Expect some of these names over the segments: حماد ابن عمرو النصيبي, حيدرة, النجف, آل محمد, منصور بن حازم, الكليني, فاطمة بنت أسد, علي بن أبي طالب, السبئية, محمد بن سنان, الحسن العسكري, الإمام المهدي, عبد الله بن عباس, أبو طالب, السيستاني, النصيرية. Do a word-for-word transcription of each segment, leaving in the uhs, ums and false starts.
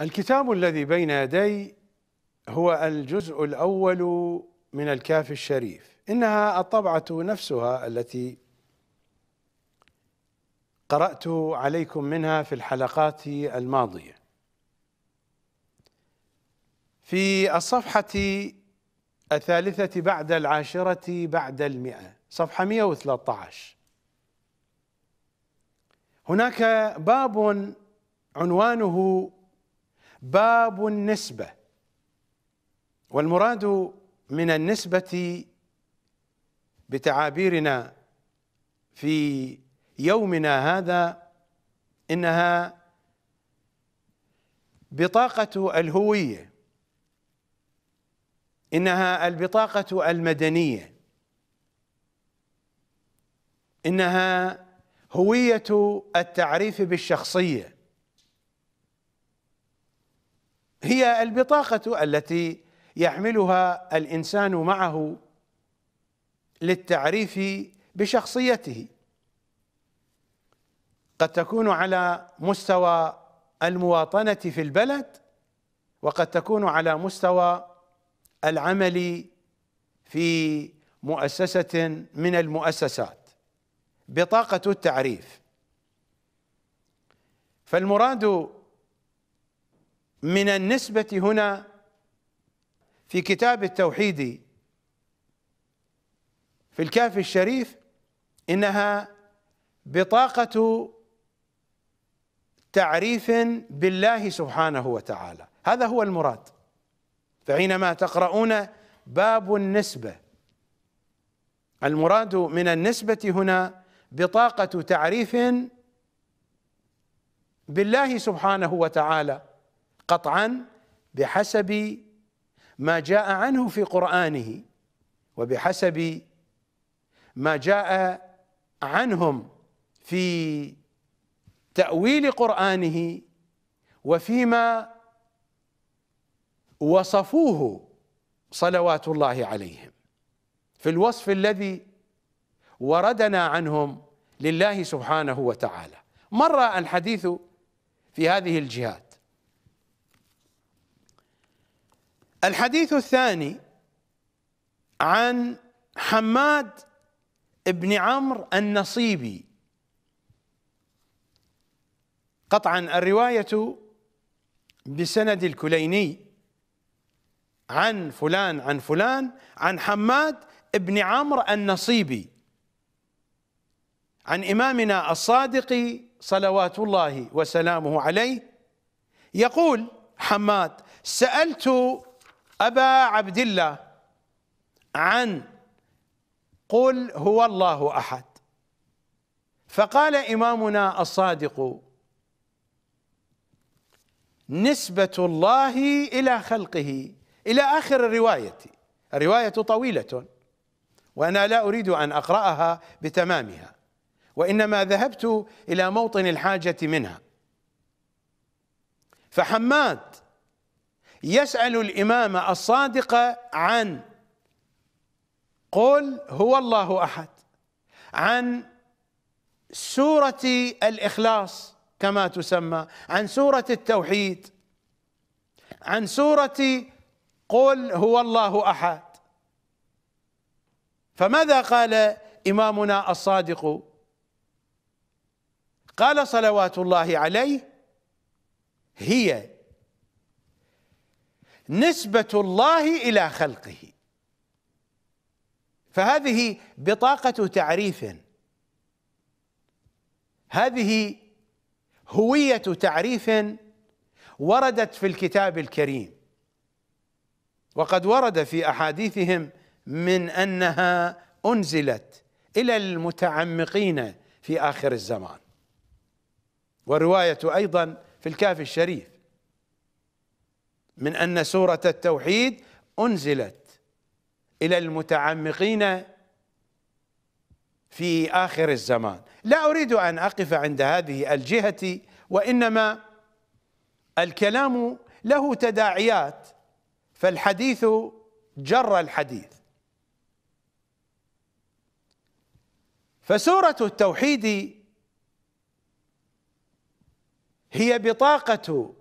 الكتاب الذي بين يدي هو الجزء الأول من الكاف الشريف، إنها الطبعة نفسها التي قرأت عليكم منها في الحلقات الماضية. في الصفحة الثالثة بعد العاشرة بعد المئة، صفحة مئة وثلاثة عشر، هناك باب عنوانه باب النسبة، والمراد من النسبة بتعابيرنا في يومنا هذا إنها بطاقة الهوية، إنها البطاقة المدنية، إنها هوية التعريف بالشخصية، هي البطاقة التي يحملها الإنسان معه للتعريف بشخصيته، قد تكون على مستوى المواطنة في البلد، وقد تكون على مستوى العمل في مؤسسة من المؤسسات، بطاقة التعريف. فالمراد من النسبة هنا في كتاب التوحيد في الكافي الشريف إنها بطاقة تعريف بالله سبحانه وتعالى، هذا هو المراد. فحينما تقرؤون باب النسبة، المراد من النسبة هنا بطاقة تعريف بالله سبحانه وتعالى قطعا بحسب ما جاء عنه في قرآنه، وبحسب ما جاء عنهم في تأويل قرآنه، وفيما وصفوه صلوات الله عليهم في الوصف الذي وردنا عنهم لله سبحانه وتعالى. مر الحديث في هذه الجهات. الحديث الثاني عن حماد ابن عمرو النصيبي، قطعا الرواية بسند الكليني عن فلان عن فلان عن حماد ابن عمرو النصيبي عن إمامنا الصادق صلوات الله وسلامه عليه. يقول حماد: سألت أبا عبد الله عن قل هو الله أحد، فقال إمامنا الصادق: نسبة الله إلى خلقه، إلى آخر الرواية. الرواية طويلة وأنا لا أريد أن أقرأها بتمامها، وإنما ذهبت إلى موطن الحاجة منها. فحماد يسأل الإمام الصادق عن قل هو الله أحد، عن سورة الإخلاص كما تسمى، عن سورة التوحيد، عن سورة قل هو الله أحد. فماذا قال إمامنا الصادق؟ قال صلوات الله عليه: هي نسبة الله إلى خلقه. فهذه بطاقة تعريف، هذه هوية تعريف وردت في الكتاب الكريم، وقد ورد في أحاديثهم من أنها أنزلت إلى المتعمقين في آخر الزمان، والرواية أيضا في الكافي الشريف من أن سورة التوحيد أنزلت إلى المتعمقين في آخر الزمان. لا أريد أن أقف عند هذه الجهة، وإنما الكلام له تداعيات، فالحديث جر الحديث. فسورة التوحيد هي بطاقة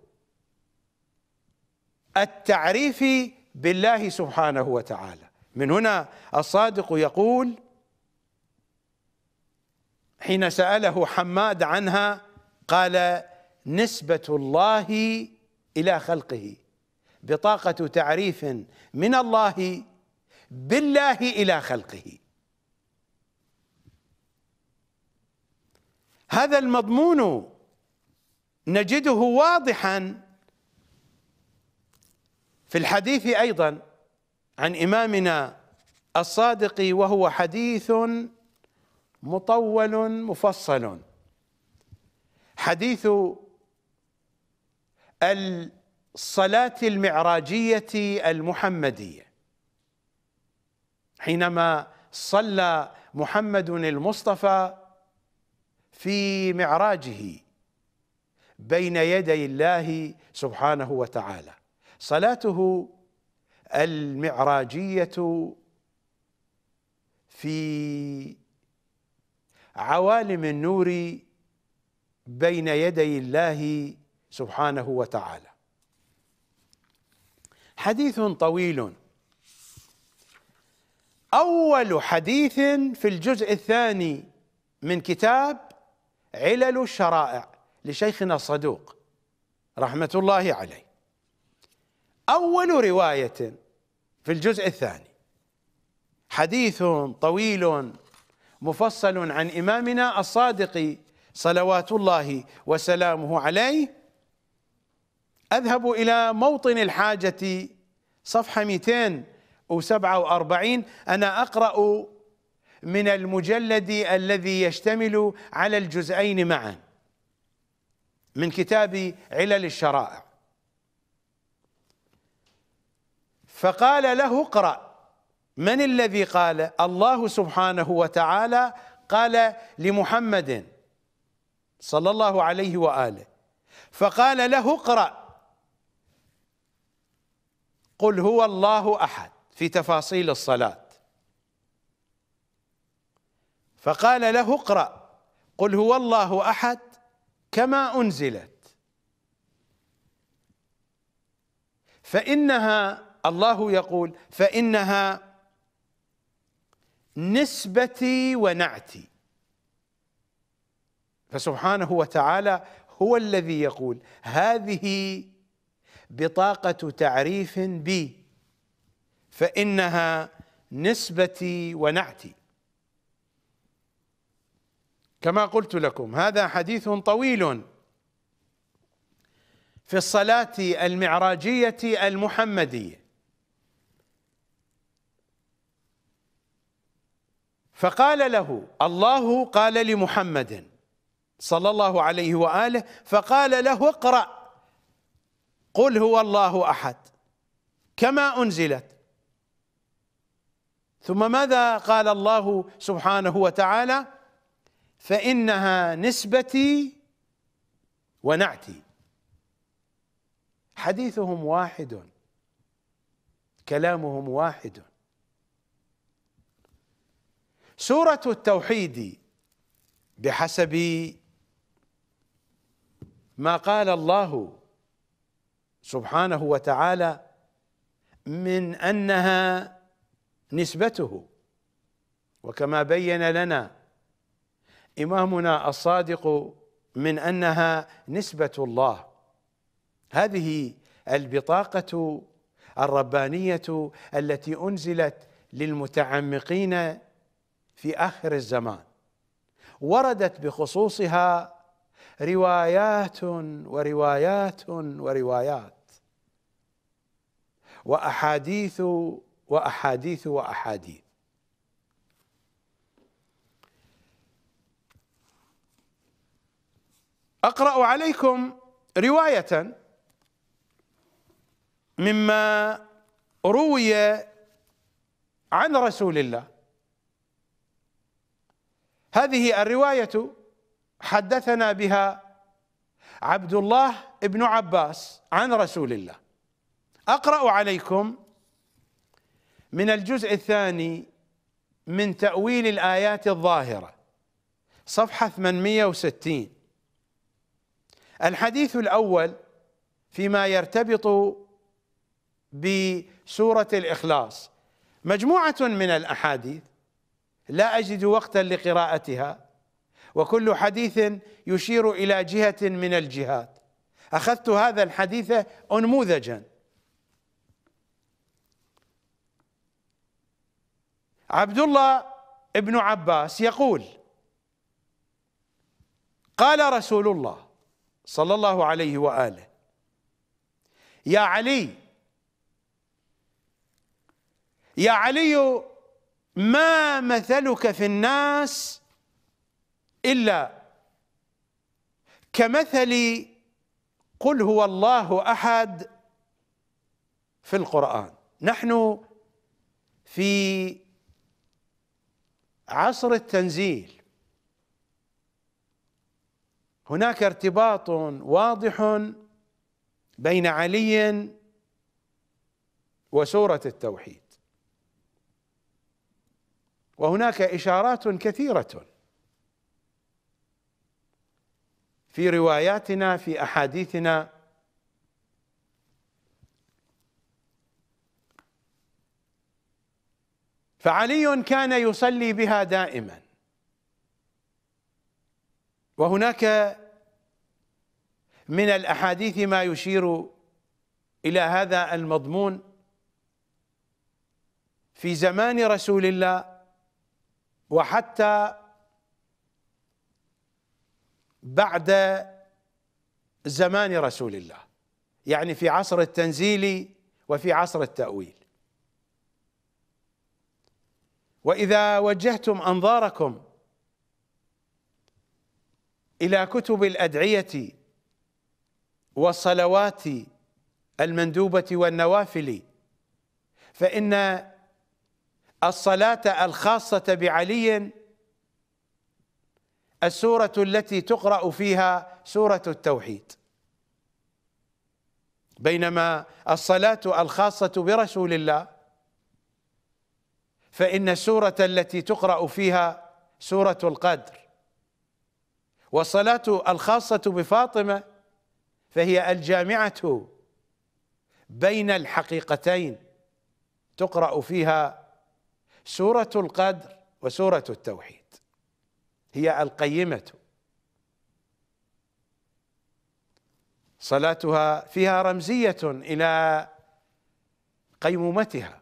التعريف بالله سبحانه وتعالى. من هنا الصادق يقول حين سأله حماد عنها قال: نسبة الله إلى خلقه بطاقة تعريف من الله بالله إلى خلقه. هذا المضمون نجده واضحا في الحديث أيضا عن إمامنا الصادق، وهو حديث مطول مفصل، حديث الصلاة المعراجية المحمدية، حينما صلى محمد المصطفى في معراجه بين يدي الله سبحانه وتعالى. صلاته المعراجية في عوالم النور بين يدي الله سبحانه وتعالى. حديث طويل، أول حديث في الجزء الثاني من كتاب علل الشرائع لشيخنا الصدوق رحمة الله عليه، أول رواية في الجزء الثاني، حديث طويل مفصل عن إمامنا الصادق صلوات الله وسلامه عليه. أذهب إلى موطن الحاجة صفحة مئتين وسبعة وأربعين، أنا أقرأ من المجلد الذي يشتمل على الجزئين معا من كتاب علل الشرائع. فقال له: اقرأ. من الذي قال؟ الله سبحانه وتعالى قال لمحمد صلى الله عليه وآله، فقال له: اقرأ قل هو الله أحد في تفاصيل الصلاة. فقال له: اقرأ قل هو الله أحد كما أنزلت، فإنها، الله يقول، فإنها نسبتي ونعتي. فسبحانه وتعالى هو الذي يقول: هذه بطاقة تعريف بي، فإنها نسبتي ونعتي. كما قلت لكم، هذا حديث طويل في الصلاة المعراجية المحمدية. فقال له الله، قال لمحمد صلى الله عليه وآله، فقال له: اقرأ قل هو الله أحد كما أنزلت. ثم ماذا قال الله سبحانه وتعالى؟ فإنها نسبتي ونعتي. حديثهم واحد، كلامهم واحد. سورة التوحيد بحسب ما قال الله سبحانه وتعالى من أنها نسبته، وكما بين لنا إمامنا الصادق من أنها نسبة الله. هذه البطاقة الربانية التي أنزلت للمتعمقين في آخر الزمان، وردت بخصوصها روايات وروايات وروايات وأحاديث وأحاديث وأحاديث. أقرأ عليكم رواية مما روي عن رسول الله. هذه الرواية حدثنا بها عبد الله بن عباس عن رسول الله. أقرأ عليكم من الجزء الثاني من تأويل الآيات الظاهرة صفحة ثمانمئة وستين، الحديث الأول فيما يرتبط بسورة الإخلاص مجموعة من الأحاديث لا أجد وقتا لقراءتها، وكل حديث يشير إلى جهة من الجهات. أخذت هذا الحديث أنموذجا. عبد الله ابن عباس يقول: قال رسول الله صلى الله عليه وآله: يا علي يا علي ما مثلك في الناس إلا كمثل قل هو الله أحد في القرآن. نحن في عصر التنزيل، هناك ارتباط واضح بين علي وسورة التوحيد، وهناك إشارات كثيرة في رواياتنا في أحاديثنا فعلي كان يصلي بها دائما. وهناك من الأحاديث ما يشير إلى هذا المضمون في زمان رسول الله وحتى بعد زمان رسول الله، يعني في عصر التنزيل وفي عصر التأويل. وإذا وجهتم أنظاركم إلى كتب الأدعية والصلوات المندوبة والنوافل، فإن الصلاة الخاصة بعلي السورة التي تقرأ فيها سورة التوحيد، بينما الصلاة الخاصة برسول الله فإن السورة التي تقرأ فيها سورة القدر، والصلاة الخاصة بفاطمة فهي الجامعة بين الحقيقتين، تقرأ فيها سورة القدر وسورة التوحيد، هي القيمة. صلاتها فيها رمزية إلى قيمومتها،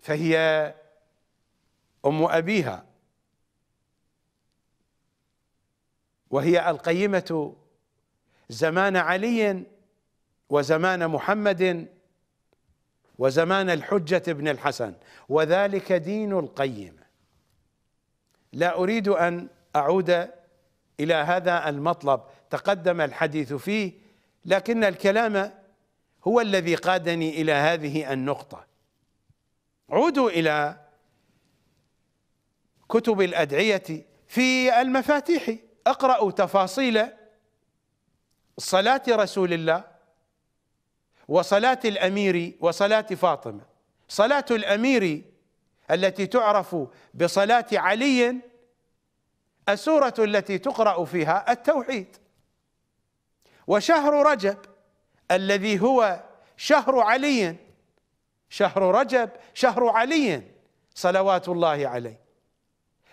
فهي أم أبيها وهي القيمة زمان علي وزمان محمد وزمان الحجة ابن الحسن، وذلك دين القيمة. لا أريد أن أعود إلى هذا المطلب، تقدم الحديث فيه، لكن الكلام هو الذي قادني إلى هذه النقطة. عودوا إلى كتب الأدعية في المفاتيح، اقرأوا تفاصيل صلاة رسول الله وصلاة الأمير وصلاة فاطمة. صلاة الأمير التي تعرف بصلاة علي السورة التي تقرأ فيها التوحيد، وشهر رجب الذي هو شهر علي، شهر رجب شهر علي صلوات الله عليه.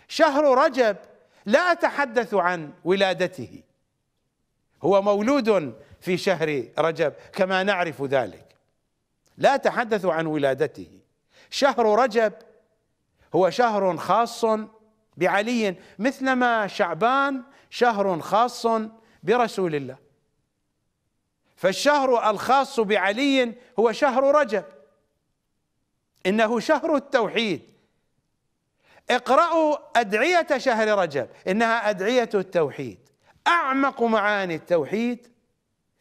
شهر رجب لا أتحدث عن ولادته، هو مولود في شهر رجب كما نعرف ذلك، لا أتحدث عن ولادته. شهر رجب هو شهر خاص بعلي، مثلما شعبان شهر خاص برسول الله، فالشهر الخاص بعلي هو شهر رجب، إنه شهر التوحيد. اقرأوا أدعية شهر رجب، إنها أدعية التوحيد. أعمق معاني التوحيد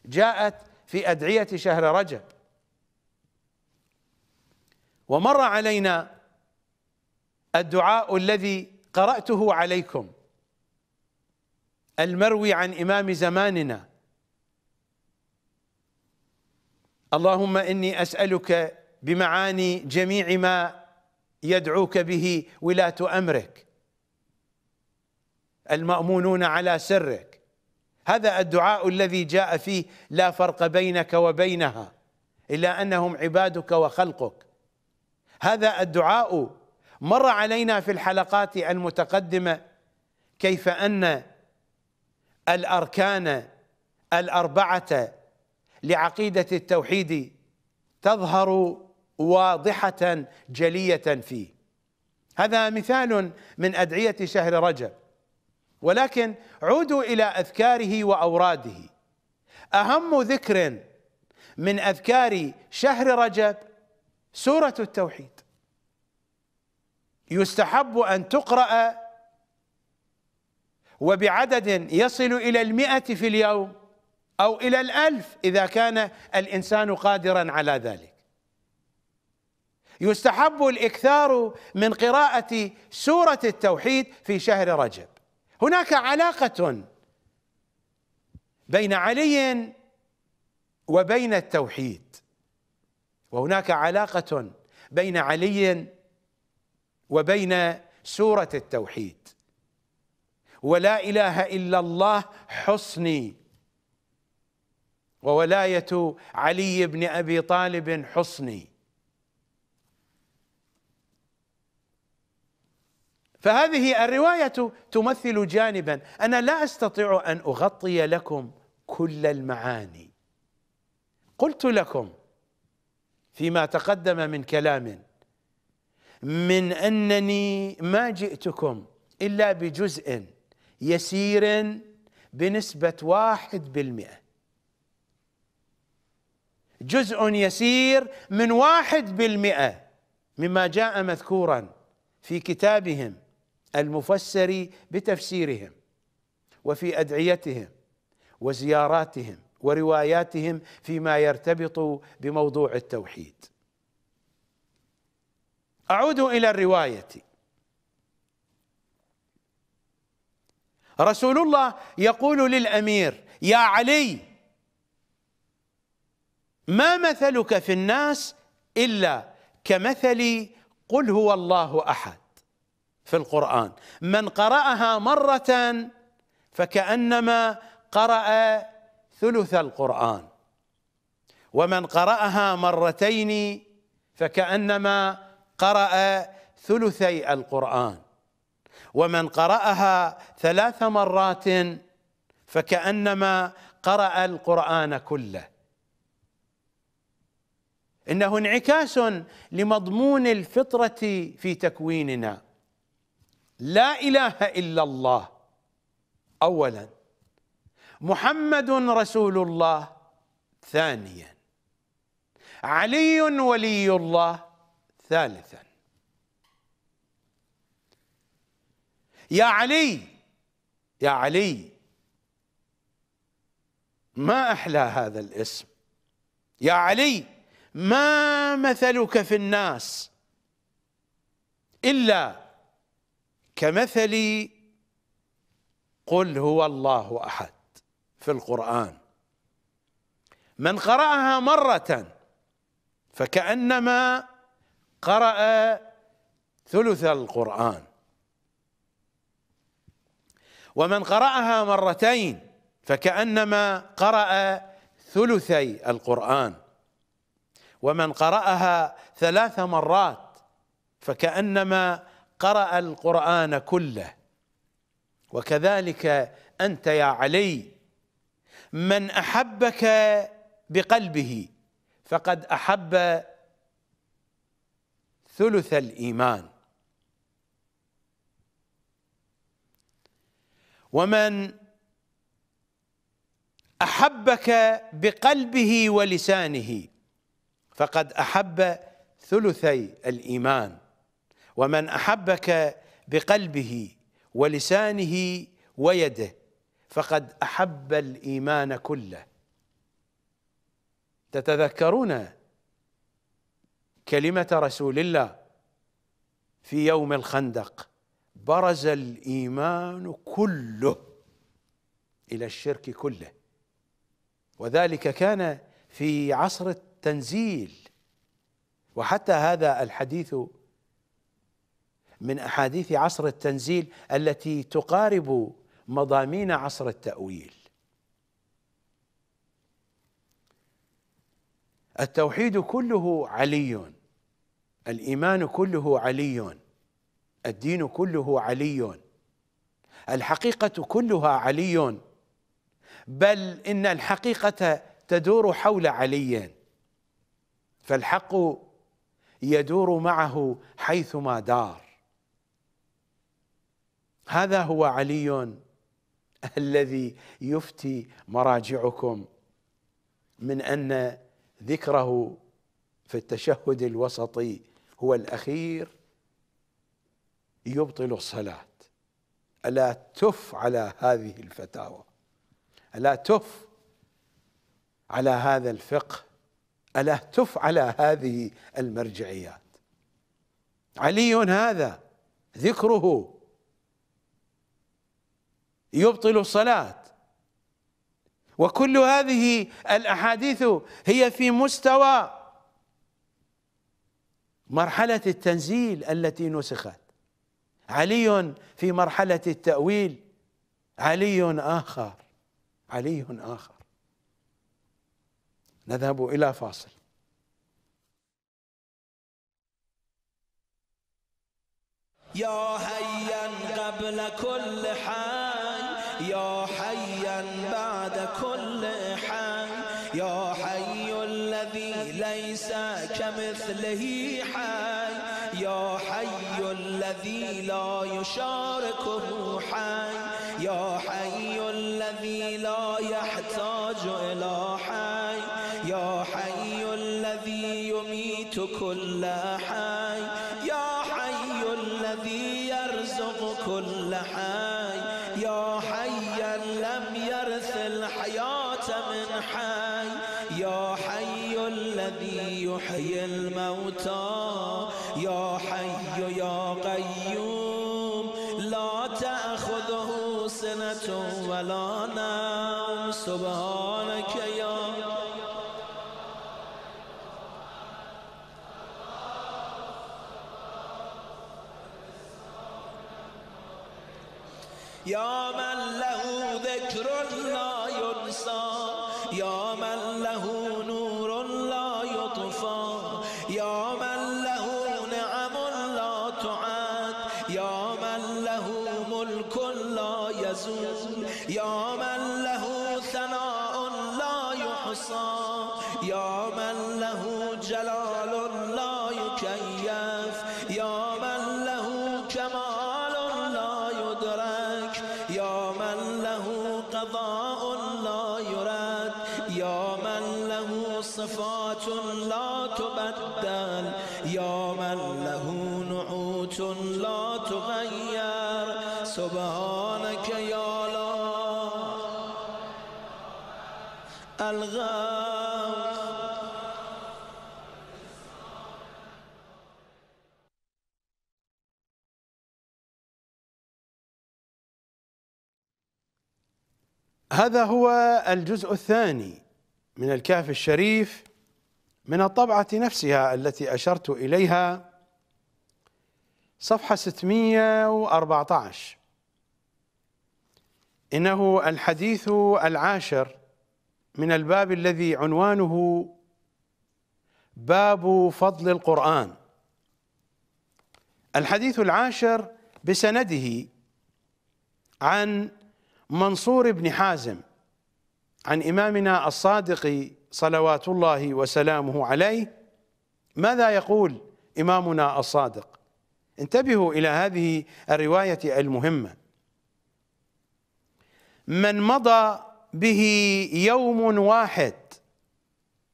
جاءت في أدعية شهر رجب. ومر علينا الدعاء الذي قرأته عليكم المروي عن إمام زماننا: اللهم إني أسألك بمعاني جميع ما يدعوك به ولاة أمرك المأمونون على سرك. هذا الدعاء الذي جاء فيه: لا فرق بينك وبينها إلا أنهم عبادك وخلقك. هذا الدعاء مر علينا في الحلقات المتقدمة كيف أن الأركان الأربعة لعقيدة التوحيد تظهر واضحة جلية فيه. هذا مثال من أدعية شهر رجب، ولكن عودوا إلى أذكاره وأوراده. أهم ذكر من أذكار شهر رجب سورة التوحيد، يستحب أن تقرأ وبعدد يصل إلى المئة في اليوم أو إلى الألف إذا كان الإنسان قادرا على ذلك. يستحب الإكثار من قراءة سورة التوحيد في شهر رجب. هناك علاقة بين علي وبين التوحيد، وهناك علاقة بين علي وبين سورة التوحيد. ولا إله إلا الله حصني، وولاية علي بن أبي طالب حصني. فهذه الرواية تمثل جانبا، أنا لا أستطيع أن أغطي لكم كل المعاني. قلت لكم فيما تقدم من كلام من أنني ما جئتكم إلا بجزء يسير بنسبة واحد بالمئة، جزء يسير من واحد بالمئة مما جاء مذكورا في كتابهم المفسر بتفسيرهم وفي أدعيتهم وزياراتهم ورواياتهم فيما يرتبط بموضوع التوحيد. أعود إلى الرواية. رسول الله يقول للأمير: يا علي، ما مثلك في الناس إلا كمثل قل هو الله أحد في القرآن، من قرأها مرة فكأنما قرأ ثلث القرآن، ومن قرأها مرتين فكأنما قرأ ثلثي القرآن، ومن قرأها ثلاث مرات فكأنما قرأ القرآن كله. إنه انعكاس لمضمون الفطرة في تكويننا. لا إله إلا الله أولا، محمد رسول الله ثانيا، علي ولي الله ثالثا. يا علي، يا علي، ما أحلى هذا الاسم. يا علي، ما مثلك في الناس إلا كمثل قل هو الله أحد في القرآن، من قرأها مرة فكأنما قرأ ثلث القرآن، ومن قرأها مرتين فكأنما قرأ ثلثي القرآن، ومن قرأها ثلاث مرات فكأنما قرأ القرآن كله. وكذلك أنت يا علي، من أحبك بقلبه فقد أحب ثلث الإيمان، ومن أحبك بقلبه ولسانه فقد أحب ثلثي الإيمان، ومن أحبك بقلبه ولسانه ويده فقد أحب الإيمان كله. تتذكرون كلمة رسول الله في يوم الخندق: برز الإيمان كله إلى الشرك كله. وذلك كان في عصر التنزيل، وحتى هذا الحديث من أحاديث عصر التنزيل التي تقارب مضامين عصر التأويل. التوحيد كله علي، الإيمان كله علي، الدين كله علي، الحقيقة كلها علي، بل إن الحقيقة تدور حول علي، فالحق يدور معه حيثما دار. هذا هو علي الذي يفتي مراجعكم من أن ذكره في التشهد الوسطي هو الأخير يبطل الصلاة. ألا تف على هذه الفتاوى، ألا تف على هذا الفقه، ألا تف على هذه المرجعيات. علي هذا ذكره يبطل الصلاة، وكل هذه الأحاديث هي في مستوى مرحلة التنزيل التي نسخت، علي في مرحلة التأويل، علي آخر، علي آخر. نذهب إلى فاصل. يا حيا قبل كل حي، يا حيا بعد كل حي، يا حي الذي ليس كمثله حي، يا حي الذي لا يشاركه حي، يا حي الذي لا يحتاج إلى حي، يا حي الذي يميت كل حي، يا حي الذي يرزق كل حي، يا حيا لم يرث الحياة من حي، يا حي الذي يحيي الموتى، يا حي يا قيوم لا تأخذه سنة ولا نوم، سبحانك يا يا من له ذكر لا ينسى، يا من له نور لا يطفى، يا من له نعم لا تعاد، يا من له ملك لا يزول، يا من له ثناء لا يحصى، يا من له جلال لا يكيف، يا من له كمال لا يدرك، يا من له قضاء لا يراد، يا من له صفات لا تبدل، يا من له نعوت لا تغير، سبحانك يا لا الغيب. هذا هو الجزء الثاني من الكهف الشريف من الطبعة نفسها التي أشرت إليها، صفحة ستمئة وأربعة عشر. إنه الحديث العاشر من الباب الذي عنوانه باب فضل القرآن. الحديث العاشر بسنده عن منصور بن حازم عن إمامنا الصادق صلوات الله وسلامه عليه. ماذا يقول إمامنا الصادق؟ انتبهوا إلى هذه الرواية المهمة. من مضى به يوم واحد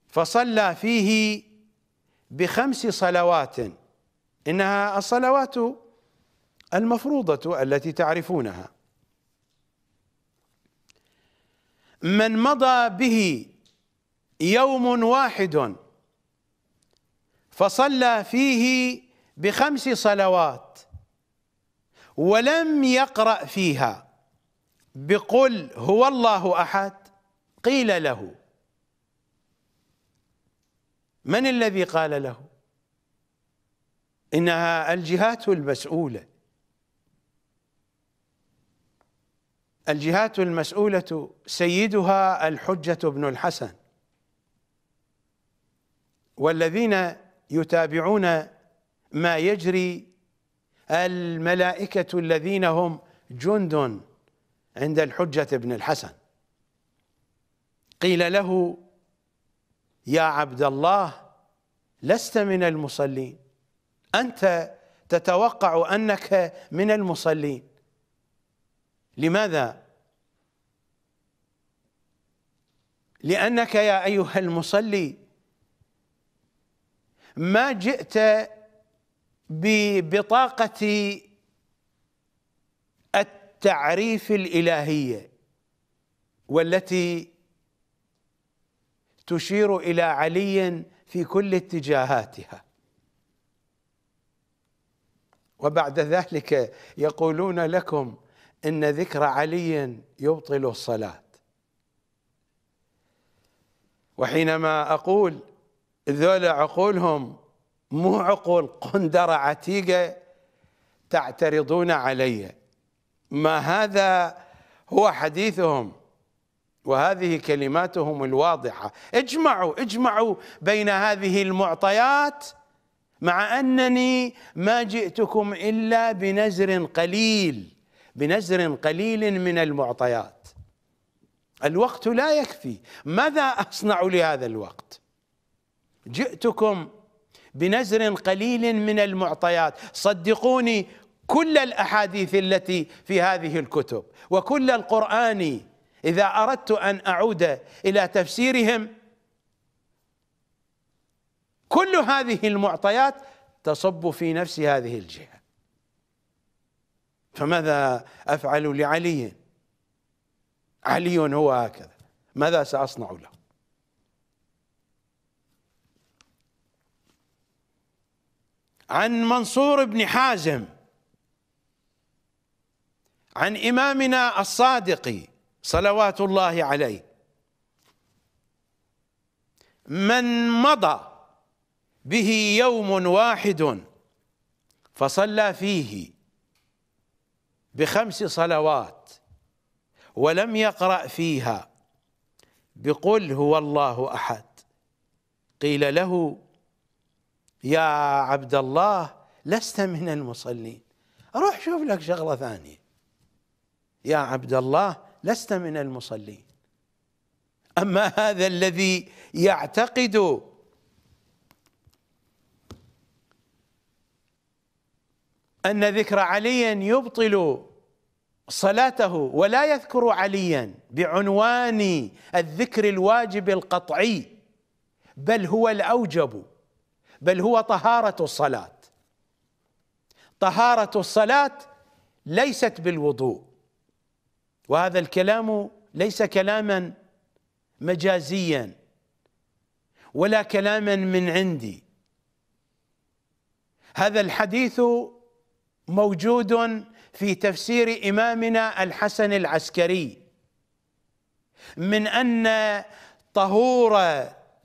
فصلى فيه بخمس صلوات، إنها الصلوات المفروضة التي تعرفونها، من مضى به يوم واحد فصلى فيه بخمس صلوات ولم يقرأ فيها بقل هو الله أحد، قيل له، من الذي قال له؟ إنها الجهات المسؤولة، الجهات المسؤولة سيدها الحجة بن الحسن والذين يتابعون ما يجري الملائكة الذين هم جند عند الحجة بن الحسن. قيل له: يا عبد الله، لست من المصلين، أنت تتوقع أنك من المصلين، لماذا؟ لأنك يا أيها المصلي ما جئت ببطاقة التعريف الإلهية والتي تشير إلى علي في كل اتجاهاتها. وبعد ذلك يقولون لكم إن ذكر علي يبطل الصلاة. وحينما أقول ذول عقولهم مو عقول قندرة عتيقة تعترضون علي، ما هذا هو حديثهم وهذه كلماتهم الواضحة. اجمعوا اجمعوا بين هذه المعطيات، مع أنني ما جئتكم إلا بنزر قليل بنزر قليل من المعطيات. الوقت لا يكفي، ماذا أصنع لهذا الوقت؟ جئتكم بنزر قليل من المعطيات. صدقوني، كل الأحاديث التي في هذه الكتب وكل القرآن إذا أردت أن أعود إلى تفسيرهم، كل هذه المعطيات تصب في نفس هذه الجهة. فماذا أفعل لعلي؟ علي هو هكذا، ماذا سأصنع له؟ عن منصور بن حازم عن إمامنا الصادق صلوات الله عليه: من مضى به يوم واحد فصلى فيه بخمس صلوات ولم يقرأ فيها بقل هو الله أحد، قيل له: يا عبد الله، لست من المصلين، روح شوف لك شغلة ثانية. يا عبد الله، لست من المصلين. أما هذا الذي يعتقد أن ذكر علي يبطل صلاته ولا يذكر عليا بعنوان الذكر الواجب القطعي، بل هو الأوجب، بل هو طهارة الصلاة. طهارة الصلاة ليست بالوضوء، وهذا الكلام ليس كلاما مجازيا ولا كلاما من عندي، هذا الحديث موجود في تفسير إمامنا الحسن العسكري، من أن طهور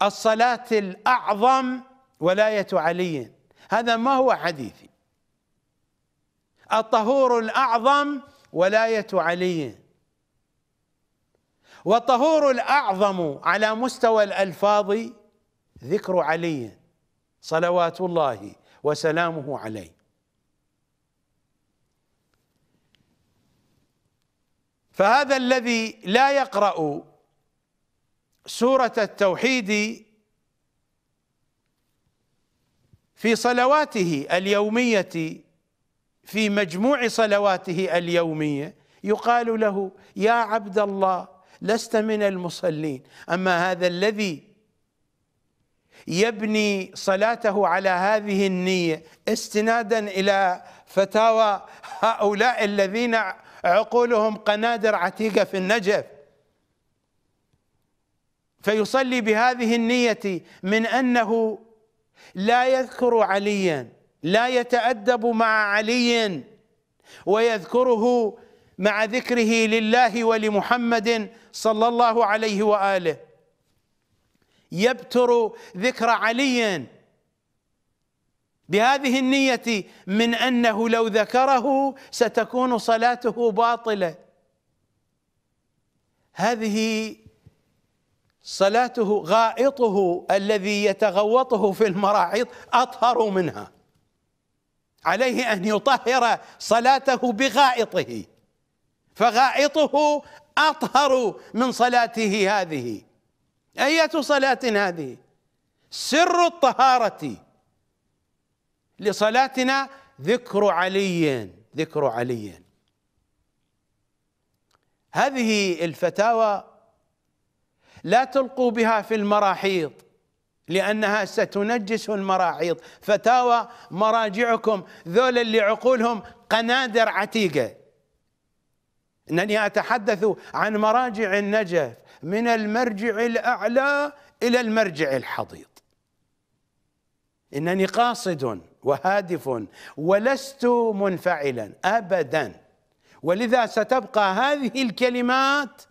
الصلاة الأعظم ولاية علي. هذا ما هو حديثي، الطهور الأعظم ولاية علي. والطهور الأعظم على مستوى الألفاظ ذكر علي صلوات الله وسلامه عليه. فهذا الذي لا يقرأ سورة التوحيد في صلواته اليومية، في مجموع صلواته اليومية، يقال له: يا عبد الله، لست من المصلين. أما هذا الذي يبني صلاته على هذه النية استنادا إلى فتاوى هؤلاء الذين عقولهم قنادر عتيقة في النجف، فيصلي بهذه النية، من أنه لا يذكر عليا، لا يتأدب مع علي ويذكره مع ذكره لله ولمحمد صلى الله عليه وآله، يبتر ذكر علي بهذه النية، من أنه لو ذكره ستكون صلاته باطلة. هذه صلاته غائطه الذي يتغوطه في المراحيض أطهر منها، عليه أن يطهر صلاته بغائطه، فغائطه أطهر من صلاته هذه. أية صلاة هذه؟ سر الطهارة لصلاتنا ذكر علي، ذكر علي. هذه الفتاوى لا تلقوا بها في المراحيض لأنها ستنجس المراحيض. فتاوى مراجعكم ذول اللي عقولهم قنادر عتيقة. إنني أتحدث عن مراجع النجف من المرجع الأعلى إلى المرجع الحضيض. إنني قاصد وهادف ولست منفعلا أبدا، ولذا ستبقى هذه الكلمات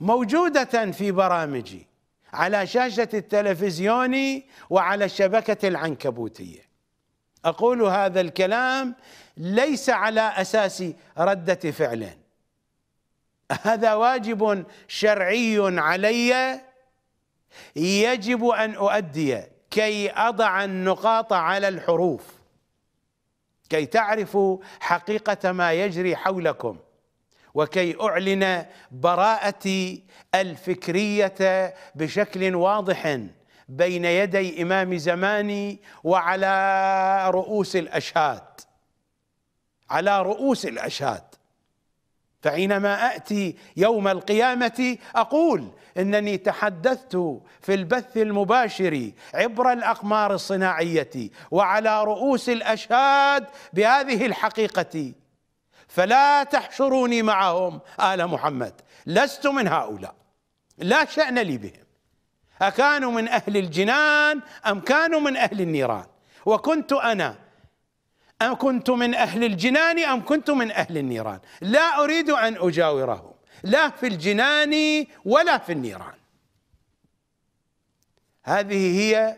موجودة في برامجي على شاشة التلفزيون وعلى الشبكة العنكبوتية. أقول هذا الكلام ليس على أساس ردة فعل، هذا واجب شرعي علي يجب أن أؤديه كي أضع النقاط على الحروف، كي تعرفوا حقيقة ما يجري حولكم، وكي أعلن براءتي الفكرية بشكل واضح بين يدي إمام زماني وعلى رؤوس الأشهاد، على رؤوس الأشهاد. فحينما أأتي يوم القيامة أقول إنني تحدثت في البث المباشر عبر الأقمار الصناعية وعلى رؤوس الأشهاد بهذه الحقيقة، فلا تحشروني معهم آل محمد، لست من هؤلاء، لا شأن لي بهم، أكانوا من أهل الجنان أم كانوا من أهل النيران، وكنت أنا أم كنت من أهل الجنان أم كنت من أهل النيران، لا أريد أن أجاورهم لا في الجنان ولا في النيران. هذه هي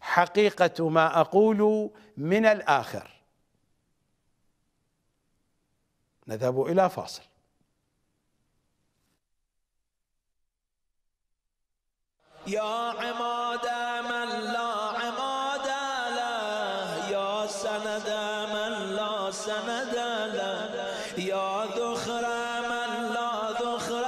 حقيقة ما أقول من الآخر. نذهب إلى فاصل. يا عماد من لا عماد له، يا سند من لا سند له، يا ذخر من لا ذخر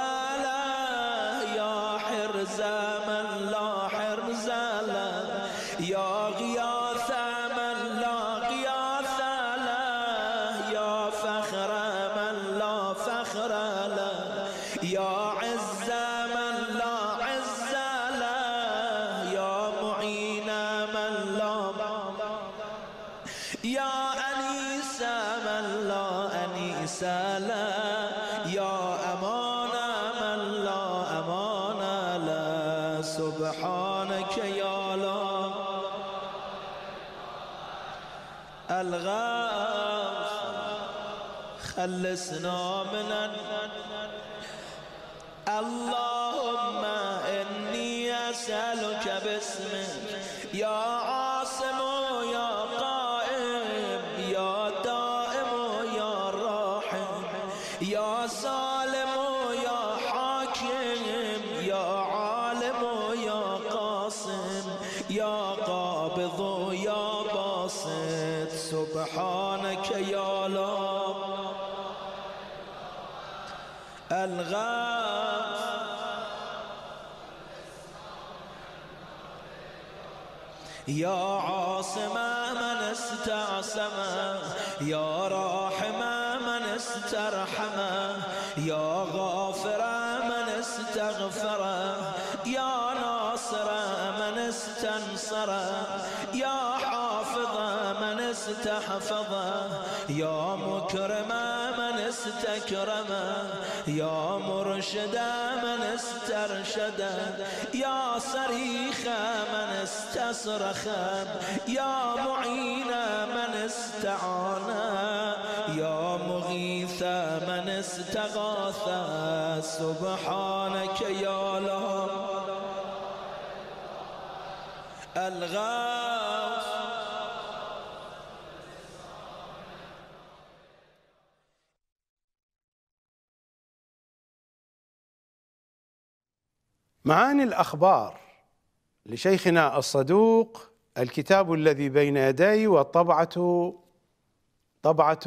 له، يا حرز من لا حرز له، يا غياث من لا غياث له، يا فخر من لا فخر له، يا عز من لا عز له، يا معين من لا يا أنيس من لا أنيس له، يا أمان من لا أمان له، سبحانك يا لا الغاث خلصنا من اللهم إني أسألك باسمك يا عاصم يا قائم يا دائم يا راحم يا سالم يا حاكم يا عالم يا قاسم يا قابض يا باسط، سبحانك يا لا الغاث يا عاصم من استعصم يا راحم من استرحم يا غافر من استغفر يا ناصر من استنصر يا حافظ من استحفظ يا مكرم من استكرم يا مرشد من استرشد يا صريخ من استصرخ يا معين من استعان يا مغيث من استغاث، سبحانك يا لا الغاث. معاني الأخبار لشيخنا الصدوق، الكتاب الذي بين يدي، والطبعة طبعة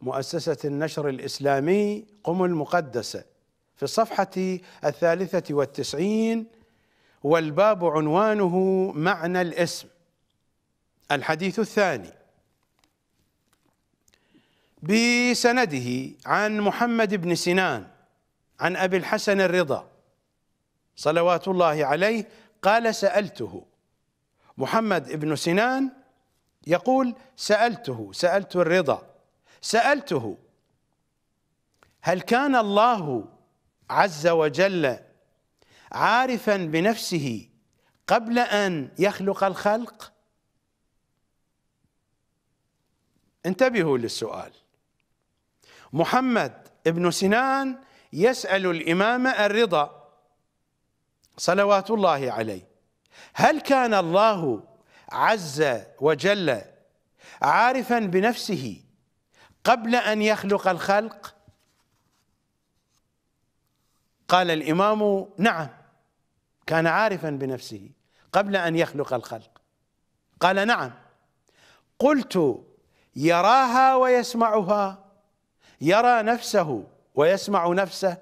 مؤسسة النشر الإسلامي قم المقدسة في الصفحة الثالثة والتسعين، والباب عنوانه معنى الاسم. الحديث الثاني بسنده عن محمد بن سنان عن أبي الحسن الرضا صلوات الله عليه قال: سألته محمد بن سنان يقول سألته سألت الرضا سألته هل كان الله عز وجل عارفا بنفسه قبل أن يخلق الخلق؟ انتبهوا للسؤال. محمد بن سنان يسأل الإمام الرضا صلوات الله عليه: هل كان الله عز وجل عارفا بنفسه قبل أن يخلق الخلق؟ قال الإمام: نعم، كان عارفا بنفسه قبل أن يخلق الخلق. قال: نعم. قلت: يراها ويسمعها؟ يرى نفسه ويسمع نفسه؟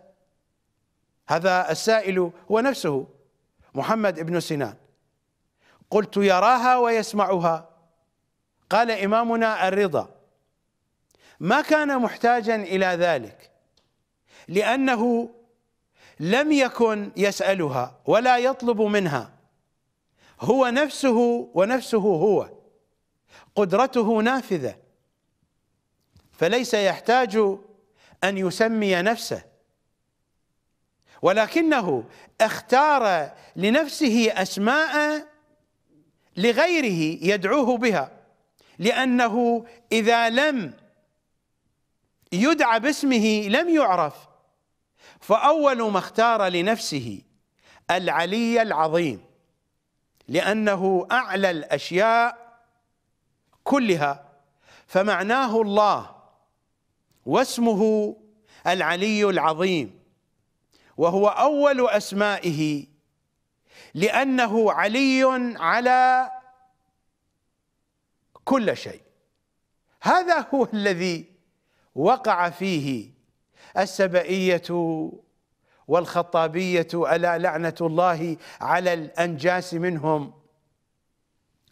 هذا السائل هو نفسه محمد بن سنان. قلت: يراها ويسمعها؟ قال إمامنا الرضا: ما كان محتاجا إلى ذلك، لأنه لم يكن يسألها ولا يطلب منها، هو نفسه ونفسه هو، قدرته نافذة، فليس يحتاج أن يسمي نفسه، ولكنه اختار لنفسه أسماء لغيره يدعوه بها، لأنه إذا لم يدعى باسمه لم يعرف، فأول ما اختار لنفسه العلي العظيم، لأنه أعلى الأشياء كلها، فمعناه الله واسمه العلي العظيم، وهو أول أسمائه، لأنه علي على كل شيء. هذا هو الذي وقع فيه السبئية والخطابية، ألا لعنة الله على الأنجاس منهم،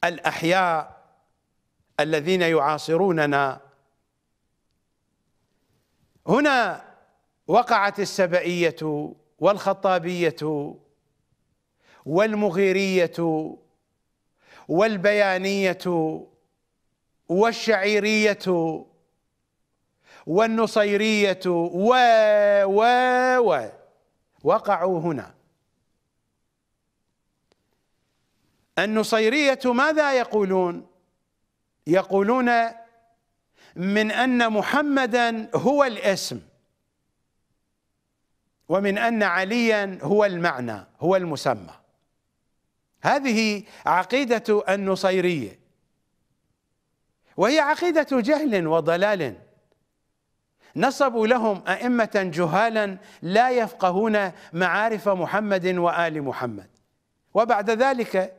الأحياء الذين يعاصروننا. هنا وقعت السبئية والخطابية والمغيرية والبيانية والشعيرية والنصيرية و و و وقعوا هنا. النصيرية ماذا يقولون؟ يقولون من أن محمدا هو الاسم، ومن أن عليا هو المعنى، هو المسمى. هذه عقيدة النصيرية، وهي عقيدة جهل وضلال، نصبوا لهم أئمة جهالا لا يفقهون معارف محمد وآل محمد، وبعد ذلك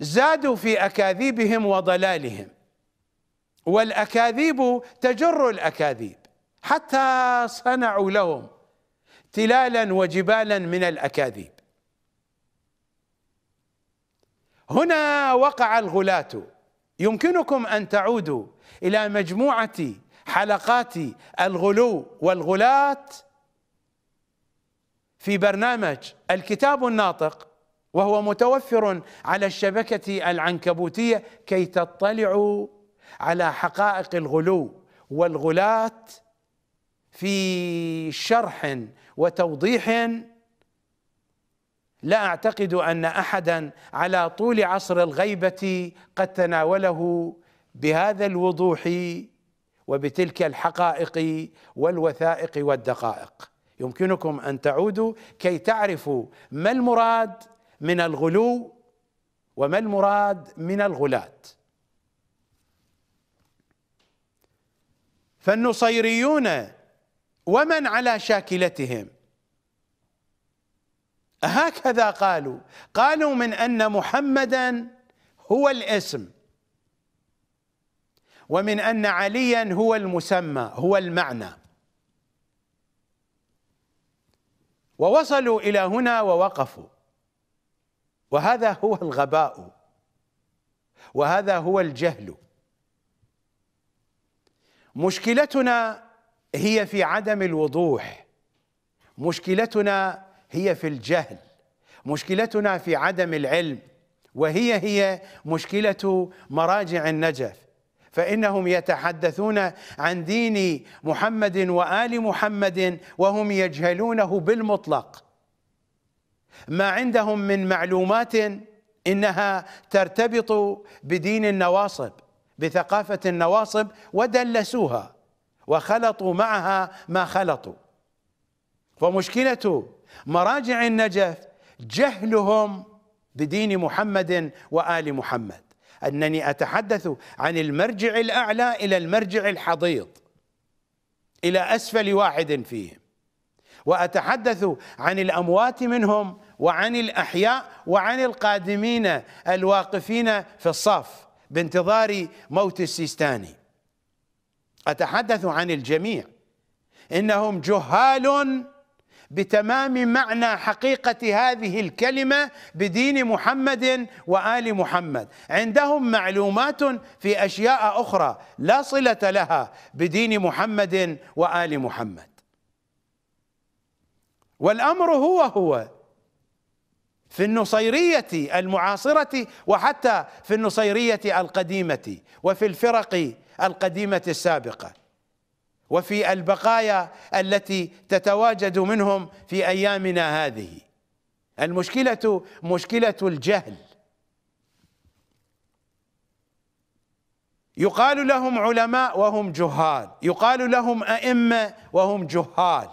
زادوا في أكاذيبهم وضلالهم، والأكاذيب تجر الأكاذيب، حتى صنعوا لهم تلالا وجبالا من الأكاذيب. هنا وقع الغلاة. يمكنكم أن تعودوا إلى مجموعة حلقات الغلو والغلاة في برنامج الكتاب الناطق، وهو متوفر على الشبكة العنكبوتية، كي تطلعوا على حقائق الغلو والغلاة في شرح وتوضيح لا أعتقد أن أحدا على طول عصر الغيبة قد تناوله بهذا الوضوح وبتلك الحقائق والوثائق والدقائق. يمكنكم أن تعودوا كي تعرفوا ما المراد من الغلو وما المراد من الغلاة. فالنصيريون ومن على شاكلتهم هكذا قالوا قالوا من أن محمدا هو الاسم، ومن أن عليا هو المسمى هو المعنى، ووصلوا إلى هنا ووقفوا. وهذا هو الغباء، وهذا هو الجهل. مشكلتنا هي في عدم الوضوح، مشكلتنا هي في الجهل، مشكلتنا في عدم العلم، وهي هي مشكلة مراجع النجف، فإنهم يتحدثون عن دين محمد وآل محمد وهم يجهلونه بالمطلق. ما عندهم من معلومات إنها ترتبط بدين النواصب، بثقافة النواصب، ودلسوها وخلطوا معها ما خلطوا. فمشكلة مراجع النجف جهلهم بدين محمد وآل محمد. أنني أتحدث عن المرجع الأعلى إلى المرجع الحضيض، إلى أسفل واحد فيهم، وأتحدث عن الأموات منهم وعن الأحياء وعن القادمين الواقفين في الصف بانتظار موت السيستاني. أتحدث عن الجميع. إنهم جهال بتمام معنى حقيقة هذه الكلمة بدين محمد وآل محمد. عندهم معلومات في أشياء أخرى لا صلة لها بدين محمد وآل محمد. والأمر هو هو في النصيرية المعاصرة، وحتى في النصيرية القديمة، وفي الفرق القديمة السابقة، وفي البقايا التي تتواجد منهم في أيامنا هذه. المشكلة مشكلة الجهل. يقال لهم علماء وهم جهال، يقال لهم أئمة وهم جهال،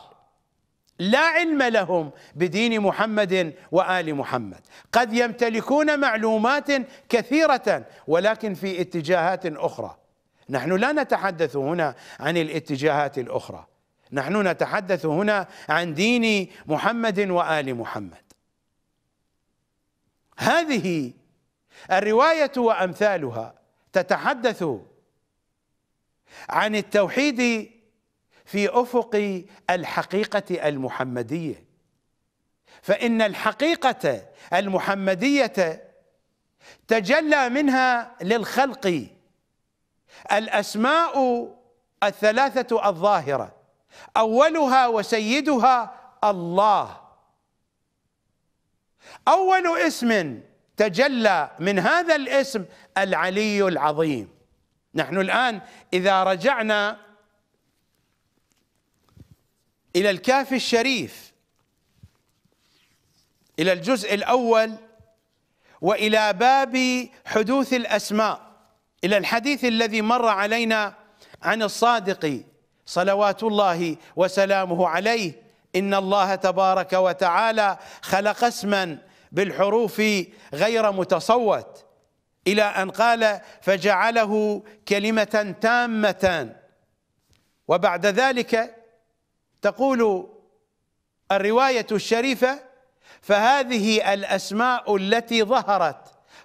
لا علم لهم بدين محمد وآل محمد. قد يمتلكون معلومات كثيرة ولكن في اتجاهات أخرى. نحن لا نتحدث هنا عن الاتجاهات الأخرى، نحن نتحدث هنا عن دين محمد وآل محمد. هذه الرواية وأمثالها تتحدث عن التوحيد في أفق الحقيقة المحمدية، فإن الحقيقة المحمدية تجلى منها للخلق الأسماء الثلاثة الظاهرة، أولها وسيدها الله. أول اسم تجلى من هذا الاسم العلي العظيم. نحن الآن إذا رجعنا إلى الكاف الشريف، إلى الجزء الأول، وإلى باب حدوث الأسماء، إلى الحديث الذي مر علينا عن الصادق صلوات الله وسلامه عليه: إن الله تبارك وتعالى خلق اسما بالحروف غير متصوت، إلى أن قال: فجعله كلمة تامة. وبعد ذلك تقول الرواية الشريفة: فهذه الأسماء التي ظهرت،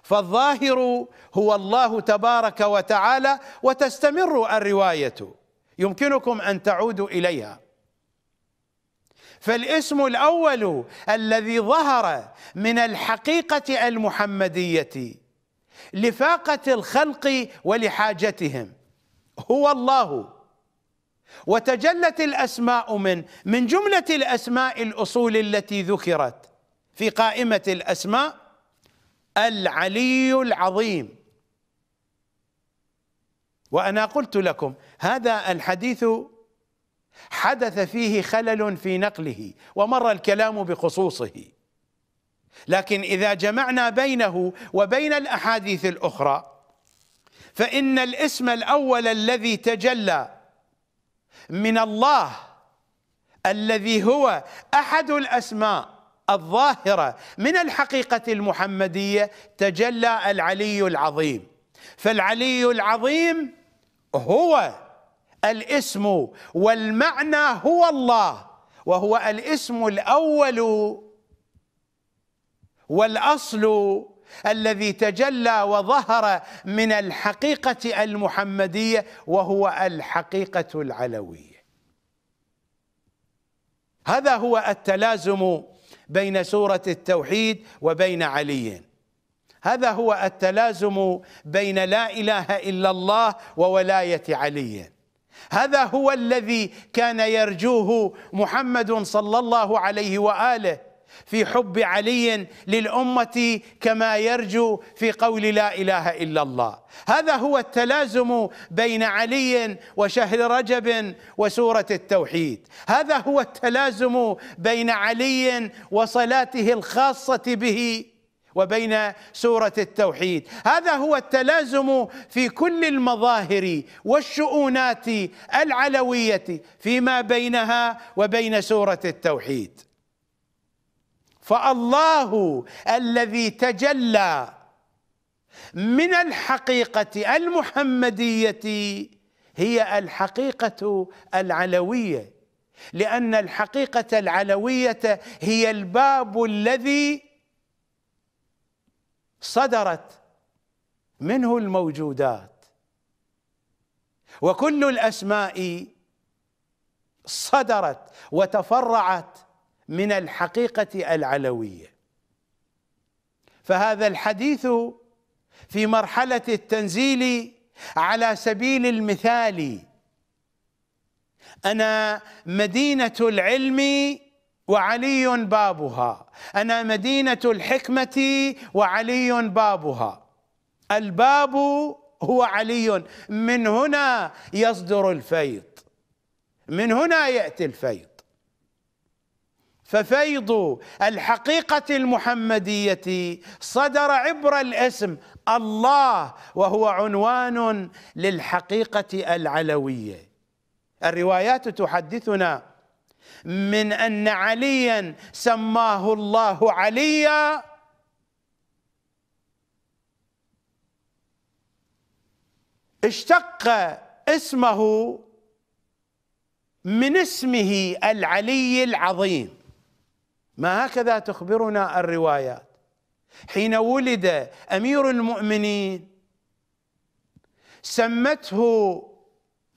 فالظاهر هو الله تبارك وتعالى. وتستمر الرواية، يمكنكم أن تعودوا إليها. فالاسم الأول الذي ظهر من الحقيقة المحمدية لفاقة الخلق ولحاجتهم هو الله، وتجلت الأسماء من من جملة الأسماء الأصول التي ذكرت في قائمة الأسماء العلي العظيم. وأنا قلت لكم هذا الحديث حدث فيه خلل في نقله، ومر الكلام بخصوصه، لكن إذا جمعنا بينه وبين الأحاديث الأخرى فإن الاسم الأول الذي تجلى من الله، الذي هو أحد الأسماء الظاهرة من الحقيقة المحمدية، تجلى العلي العظيم. فالعلي العظيم هو الاسم والمعنى هو الله، وهو الاسم الأول والأصل الذي تجلى وظهر من الحقيقة المحمدية وهو الحقيقة العلوية. هذا هو التلازم بين سورة التوحيد وبين علي، هذا هو التلازم بين لا إله إلا الله وولاية علي، هذا هو الذي كان يرجوه محمد صلى الله عليه وآله في حب علي للأمة كما يرجو في قول لا إله إلا الله. هذا هو التلازم بين علي وشهر رجب وسورة التوحيد، هذا هو التلازم بين علي وصلاته الخاصة به وبين سورة التوحيد، هذا هو التلازم في كل المظاهر والشؤونات العلوية فيما بينها وبين سورة التوحيد. فالله الذي تجلى من الحقيقة المحمدية هي الحقيقة العلوية، لأن الحقيقة العلوية هي الباب الذي صدرت منه الموجودات، وكل الأسماء صدرت وتفرعت من الحقيقة العلوية. فهذا الحديث في مرحلة التنزيل على سبيل المثال، أنا مدينة العلم وعلي بابها، أنا مدينة الحكمة وعلي بابها، الباب هو علي، من هنا يصدر الفيض، من هنا يأتي الفيض. ففيض الحقيقة المحمدية صدر عبر الاسم الله، وهو عنوان للحقيقة العلوية. الروايات تحدثنا من أن عليا سماه الله عليا اشتق اسمه من اسمه العلي العظيم، ما هكذا تخبرنا الروايات. حين ولد أمير المؤمنين سمته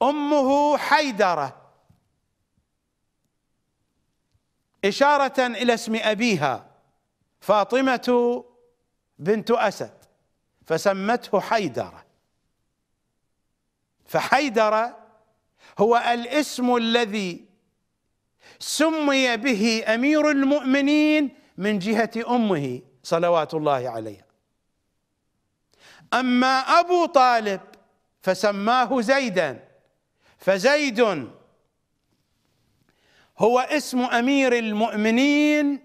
أمه حيدرة إشارة إلى اسم أبيها فاطمة بنت أسد، فسمته حيدرة. فحيدرة هو الاسم الذي سمي به أمير المؤمنين من جهة أمه صلوات الله عليها. أما أبو طالب فسماه زيدا، فزيد هو اسم أمير المؤمنين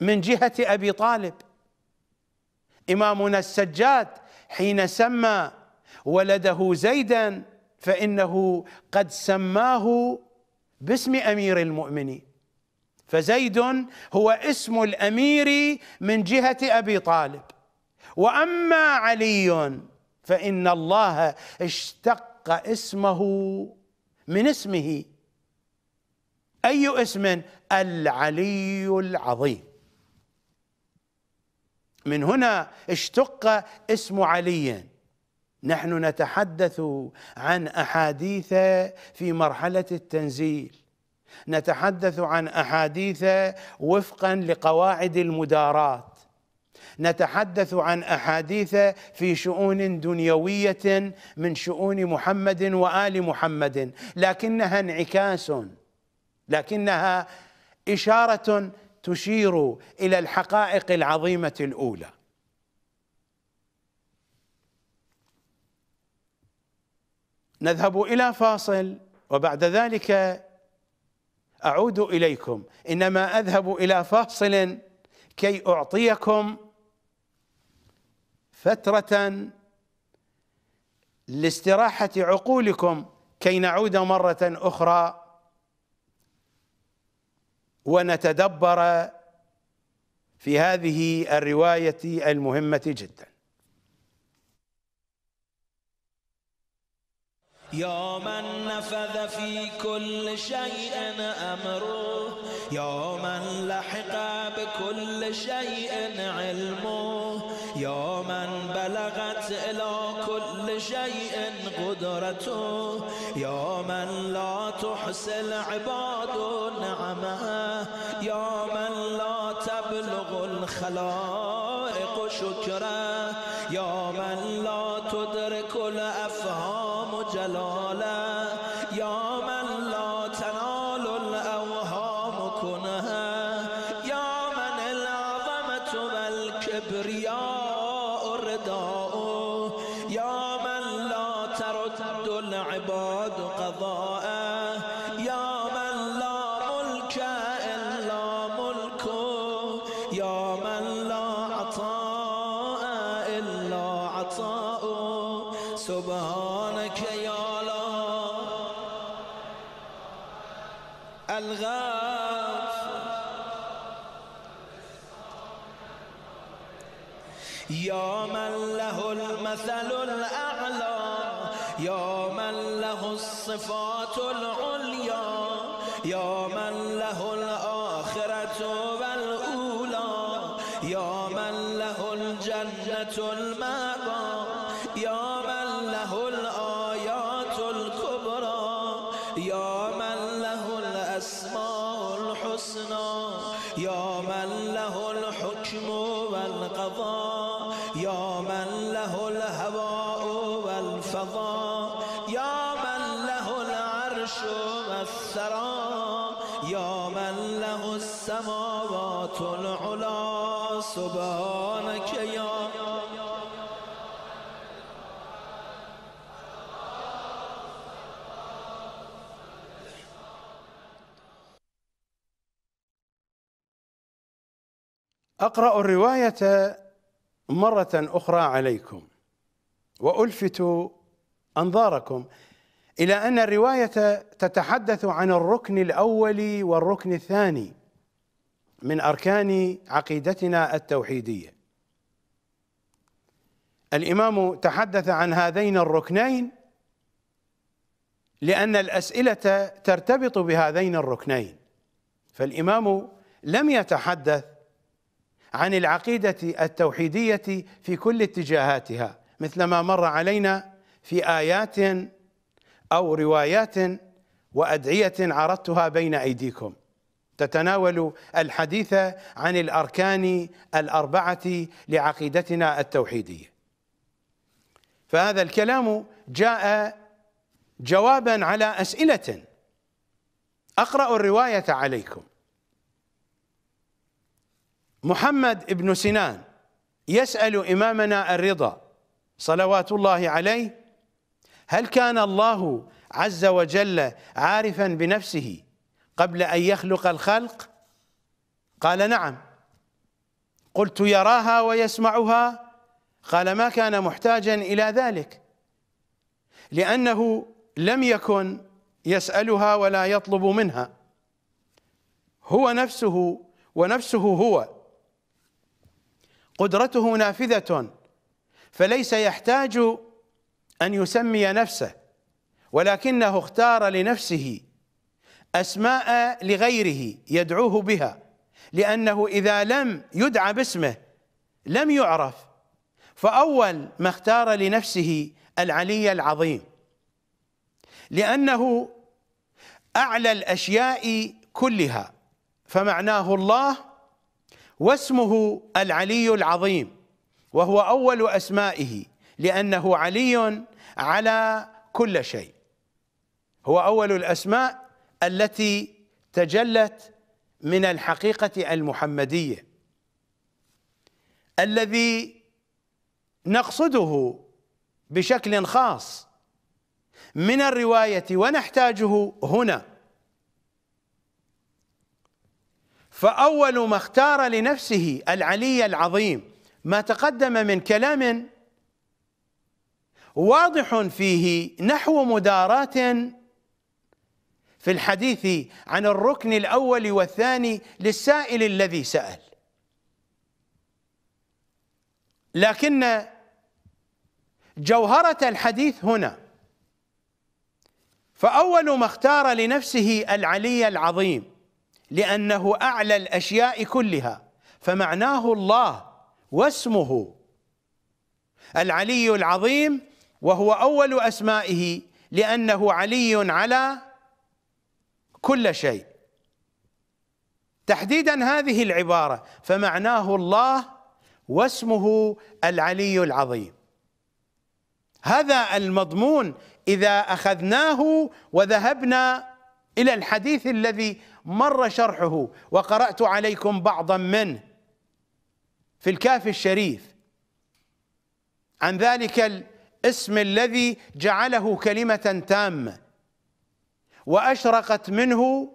من جهة أبي طالب. إمامنا السجاد حين سمى ولده زيدا فإنه قد سماه باسم أمير المؤمنين، فزيد هو اسم الأمير من جهة أبي طالب. وأما علي فإن الله اشتق اسمه من اسمه، أي اسم؟ العلي العظيم، من هنا اشتق اسم علي. نحن نتحدث عن أحاديث في مرحلة التنزيل، نتحدث عن أحاديث وفقا لقواعد المدارات، نتحدث عن أحاديث في شؤون دنيوية من شؤون محمد وآل محمد، لكنها انعكاس، لكنها إشارة تشير إلى الحقائق العظيمة الأولى. نذهب إلى فاصل وبعد ذلك أعود إليكم، إنما أذهب إلى فاصل كي أعطيكم فترة لاستراحة عقولكم كي نعود مرة أخرى ونتدبر في هذه الرواية المهمة جدا. يا من نفذ في كل شيء أمره، يا من لحق بكل كل شيء علمه، يا من بلغت إلى كل شيء قدرته، يا من لا تحصي العباد نعمه، يا من لا تبلغ الخلائق شكره، يا من لا تدرك الأفهام جلاله، يا من لا تنال الأوهام كنها، يا من العظمة والكبرياء رداؤه، يا من لا ترد العباد قضاءه، يا من لا ملك إلا ملكه، يا من لا عطاء إلا عطاؤه. سبحانك يا لا الغافر يا من له المثل الأعلى، يا من له الصفات العليا، يا من له الآخرة والأولى، يا من له الجنة المأوى، يا من له الآيات الكبرى، يا من له الأسماء الحسنى، يا من له الحكم والقضاء، يا من له الهواء والفضاء، يا من له العرش والثرى، يا من له السماوات العلا. سبحانك يا أقرأ الرواية مرة أخرى عليكم وألفت أنظاركم إلى أن الرواية تتحدث عن الركن الأول والركن الثاني من أركان عقيدتنا التوحيدية. الإمام تحدث عن هذين الركنين لأن الأسئلة ترتبط بهذين الركنين، فالإمام لم يتحدث عن العقيدة التوحيدية في كل اتجاهاتها مثل ما مر علينا في آيات أو روايات وأدعية عرضتها بين أيديكم تتناول الحديث عن الأركان الأربعة لعقيدتنا التوحيدية. فهذا الكلام جاء جوابا على أسئلة. أقرأ الرواية عليكم. محمد بن سنان يسأل إمامنا الرضا صلوات الله عليه: هل كان الله عز وجل عارفا بنفسه قبل أن يخلق الخلق؟ قال: نعم. قلت: يراها ويسمعها؟ قال: ما كان محتاجا إلى ذلك، لأنه لم يكن يسألها ولا يطلب منها، هو نفسه ونفسه هو، قدرته نافذة، فليس يحتاج أن يسمي نفسه، ولكنه اختار لنفسه أسماء لغيره يدعوه بها، لأنه إذا لم يدعى باسمه لم يعرف، فأول ما اختار لنفسه العلي العظيم، لأنه أعلى الأشياء كلها، فمعناه الله واسمه العلي العظيم، وهو أول أسمائه لأنه علي على كل شيء، هو أول الأسماء التي تجلت من الحقيقة المحمدية. الذي نقصده بشكل خاص من الرواية ونحتاجه هنا: فأول ما اختار لنفسه العلي العظيم، ما تقدم من كلام واضح فيه نحو مدارات في الحديث عن الركن الأول والثاني للسائل الذي سأل، لكن جوهرة الحديث هنا: فأول ما اختار لنفسه العلي العظيم، لأنه أعلى الأشياء كلها، فمعناه الله واسمه العلي العظيم، وهو أول أسمائه لأنه علي على كل شيء. تحديدا هذه العبارة فمعناه الله واسمه العلي العظيم، هذا المضمون إذا أخذناه وذهبنا إلى الحديث الذي مر شرحه وقرأت عليكم بعضا منه في الكافي الشريف عن ذلك الاسم الذي جعله كلمة تامة وأشرقت منه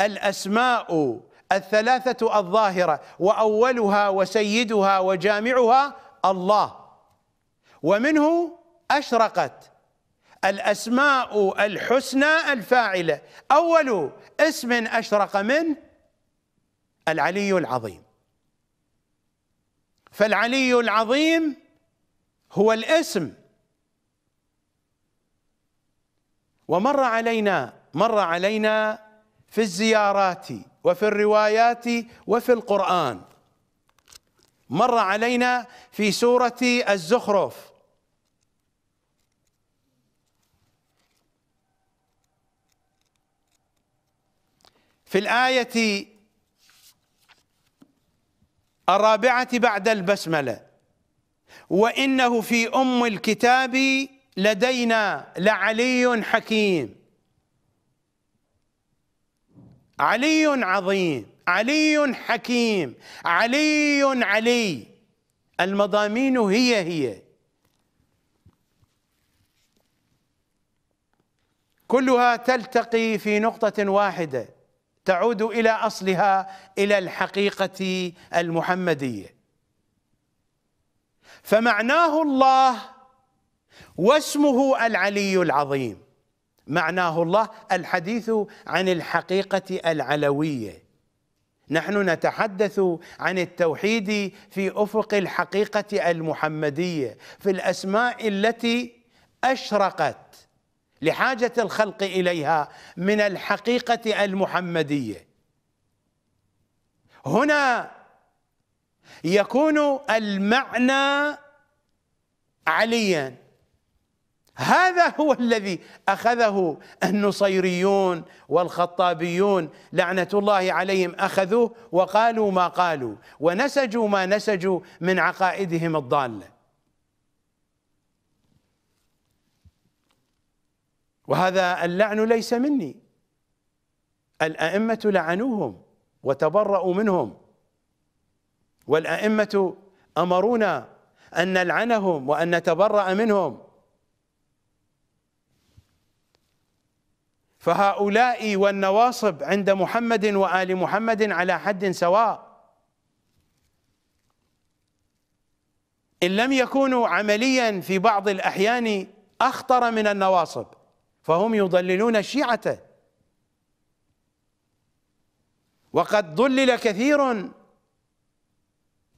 الأسماء الثلاثة الظاهرة، وأولها وسيدها وجامعها الله، ومنه أشرقت الأسماء الحسنى الفاعلة، أول اسم أشرق منه العلي العظيم. فالعلي العظيم هو الاسم. ومر علينا مر علينا في الزيارات وفي الروايات وفي القرآن، مر علينا في سورة الزخرف في الآية الرابعة بعد البسملة: وإنه في أم الكتاب لدينا لعلي حكيم. علي عظيم، علي حكيم، علي علي، المضامين هي هي كلها تلتقي في نقطة واحدة تعود إلى أصلها، إلى الحقيقة المحمدية. فمعناه الله واسمه العلي العظيم، معناه الله الحديث عن الحقيقة العلوية. نحن نتحدث عن التوحيد في أفق الحقيقة المحمدية، في الأسماء التي أشرقت لحاجة الخلق إليها من الحقيقة المحمدية. هنا يكون المعنى عليا، هذا هو الذي أخذه النصيريون والخطابيون لعنة الله عليهم، أخذوه وقالوا ما قالوا ونسجوا ما نسجوا من عقائدهم الضالة. وهذا اللعن ليس مني، الأئمة لعنوهم وتبرأوا منهم، والأئمة أمرونا أن نلعنهم وأن نتبرأ منهم. فهؤلاء والنواصب عند محمد وآل محمد على حد سواء، إن لم يكونوا عمليا في بعض الأحيان أخطر من النواصب، فهم يضللون الشيعة، وقد ضلل كثير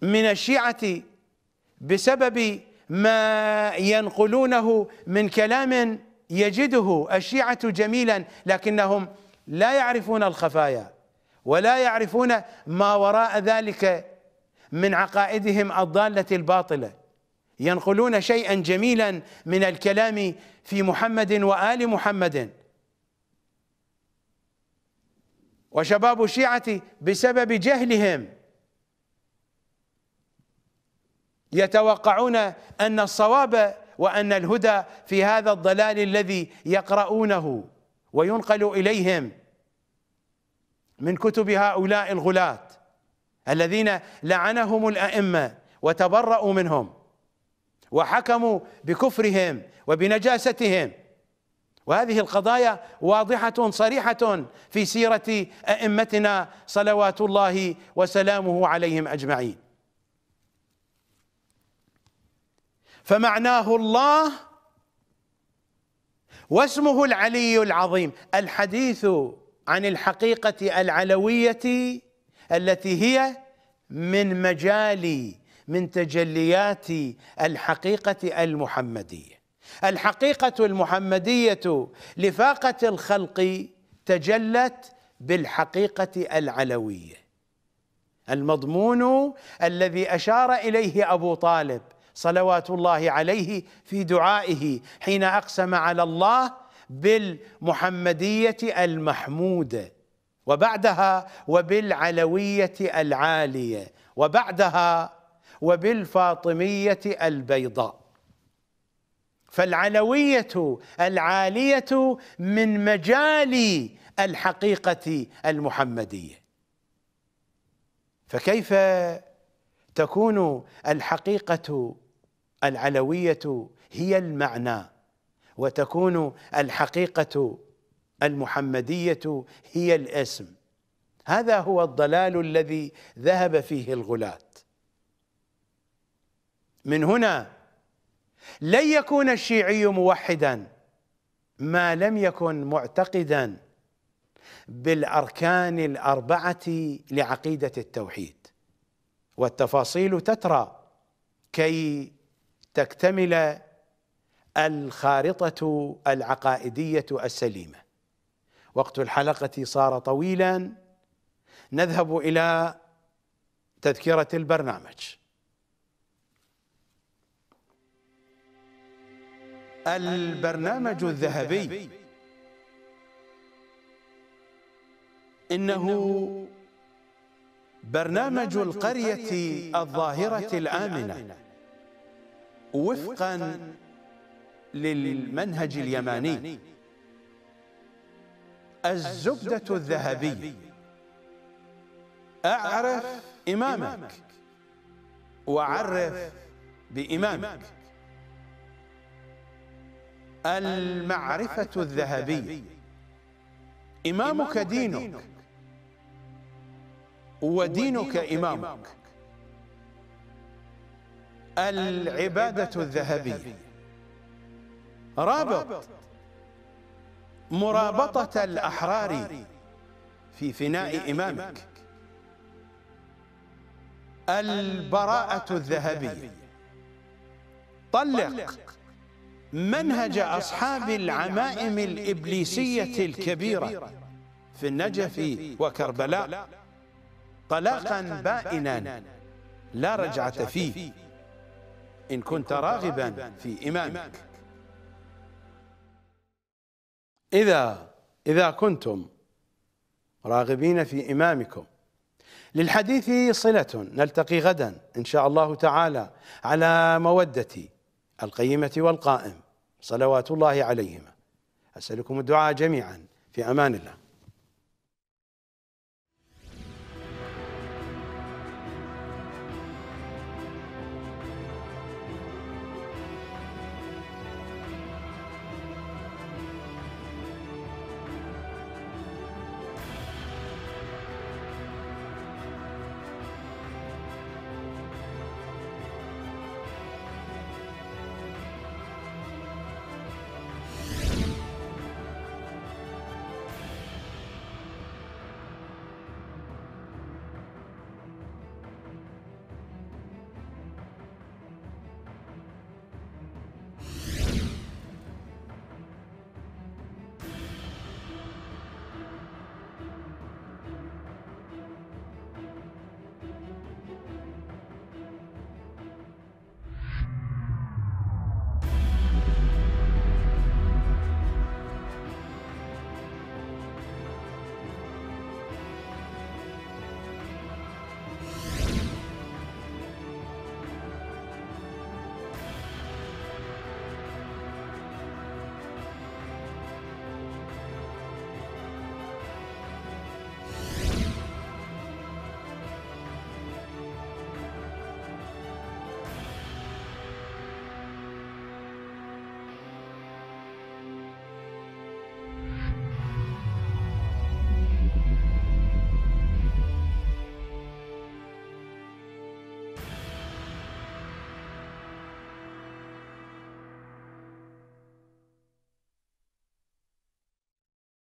من الشيعة بسبب ما ينقلونه من كلام يجده الشيعة جميلا، لكنهم لا يعرفون الخفايا ولا يعرفون ما وراء ذلك من عقائدهم الضالة الباطلة. ينقلون شيئا جميلا من الكلام في محمد وآل محمد، وشباب الشيعة بسبب جهلهم يتوقعون أن الصواب وأن الهدى في هذا الضلال الذي يقرؤونه وينقل إليهم من كتب هؤلاء الغلاة الذين لعنهم الأئمة وتبرأوا منهم وحكموا بكفرهم وبنجاستهم. وهذه القضايا واضحة صريحة في سيرة أئمتنا صلوات الله وسلامه عليهم أجمعين. فمعناه الله واسمه العلي العظيم، الحديث عن الحقيقة العلوية التي هي من مجال من تجليات الحقيقة المحمدية. الحقيقة المحمدية لفاقة الخلق تجلت بالحقيقة العلوية، المضمون الذي أشار إليه أبو طالب صلوات الله عليه في دعائه حين أقسم على الله بالمحمدية المحمودة، وبعدها وبالعلوية العالية، وبعدها وبالفاطمية البيضاء. فالعلوية العالية من مجال الحقيقة المحمدية، فكيف تكون الحقيقة العلوية هي المعنى وتكون الحقيقة المحمدية هي الاسم؟ هذا هو الضلال الذي ذهب فيه الغلاة. من هنا لن يكون الشيعي موحدا ما لم يكن معتقدا بالأركان الأربعة لعقيدة التوحيد، والتفاصيل تترى كي تكتمل الخارطة العقائدية السليمة. وقت الحلقة صار طويلا، نذهب إلى تذكرة البرنامج. البرنامج الذهبي، إنه برنامج القرية الظاهرة الآمنة وفقا للمنهج اليماني. الزبدة الذهبية، أعرف إمامك وعرف بإمامك. المعرفة الذهبية، إمامك دينك ودينك إمامك. العبادة الذهبية، رابط مرابطة الأحرار في فناء إمامك. البراءة الذهبية، طلق منهج أصحاب العمائم الإبليسية الكبيرة في النجف وكربلاء طلاقا بائنا لا رجعة فيه إن كنت راغبا في إمامك. إذا إذا كنتم راغبين في إمامكم، للحديث صلة، نلتقي غدا إن شاء الله تعالى على مودتي القيمة والقائم صلوات الله عليهما. أسألكم الدعاء جميعا، في أمان الله.